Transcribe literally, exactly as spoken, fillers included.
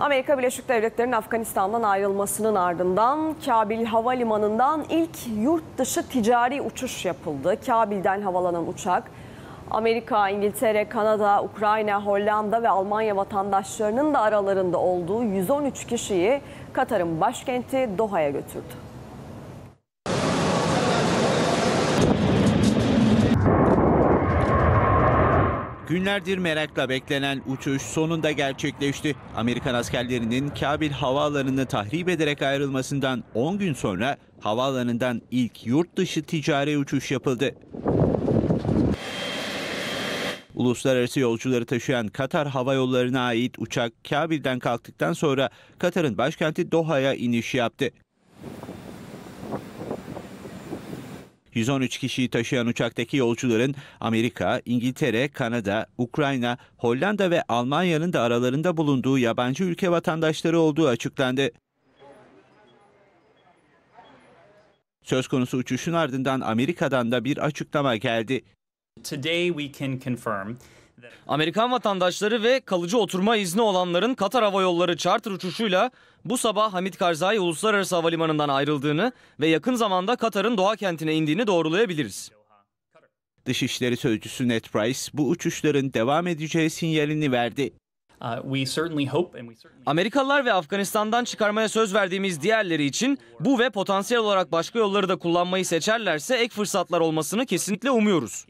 Amerika Birleşik Devletleri'nin Afganistan'dan ayrılmasının ardından Kabil Havalimanı'ndan ilk yurt dışı ticari uçuş yapıldı. Kabil'den havalanan uçak Amerika, İngiltere, Kanada, Ukrayna, Hollanda ve Almanya vatandaşlarının da aralarında olduğu yüz on üç kişiyi Katar'ın başkenti Doha'ya götürdü. Günlerdir merakla beklenen uçuş sonunda gerçekleşti. Amerikan askerlerinin Kabil havaalanını tahrip ederek ayrılmasından on gün sonra havaalanından ilk yurt dışı ticari uçuş yapıldı. Uluslararası yolcuları taşıyan Katar Havayolları'na ait uçak Kabil'den kalktıktan sonra Katar'ın başkenti Doha'ya iniş yaptı. yüz on üç kişiyi taşıyan uçaktaki yolcuların Amerika, İngiltere, Kanada, Ukrayna, Hollanda ve Almanya'nın da aralarında bulunduğu yabancı ülke vatandaşları olduğu açıklandı. Söz konusu uçuşun ardından Amerika'dan da bir açıklama geldi. Amerikan vatandaşları ve kalıcı oturma izni olanların Katar Havayolları charter uçuşuyla bu sabah Hamid Karzai Uluslararası Havalimanı'ndan ayrıldığını ve yakın zamanda Katar'ın Doha kentine indiğini doğrulayabiliriz. Dışişleri Sözcüsü Ned Price bu uçuşların devam edeceği sinyalini verdi. Amerikalılar ve Afganistan'dan çıkarmaya söz verdiğimiz diğerleri için bu ve potansiyel olarak başka yolları da kullanmayı seçerlerse ek fırsatlar olmasını kesinlikle umuyoruz.